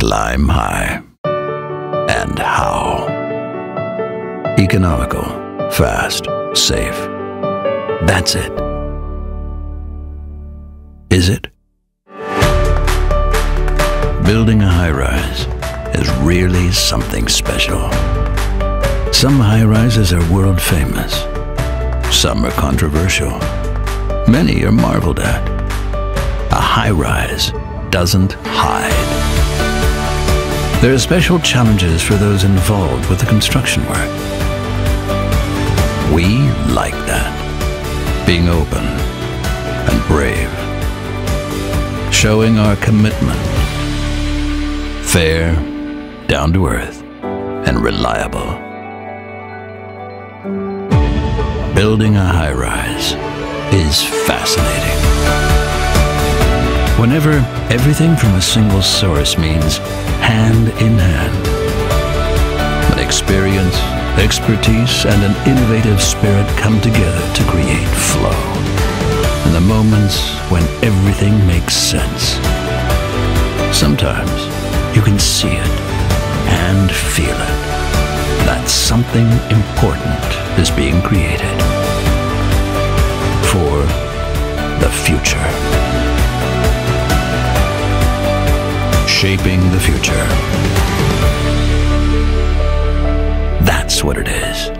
climb high. And how? Economical, fast, safe. That's it. Is it? Building a high-rise is really something special. Some high-rises are world famous. Some are controversial. Many are marveled at. A high-rise doesn't hide. There are special challenges for those involved with the construction work. We like that. Being open and brave. Showing our commitment. Fair, down-to-earth, and reliable. Building a high-rise is fascinating. Whenever everything from a single source means hand in hand. An experience, expertise, and an innovative spirit come together to create flow. And the moments when everything makes sense. Sometimes, you can see it and feel it, that something important is being created for the future. Shaping the future. That's what it is.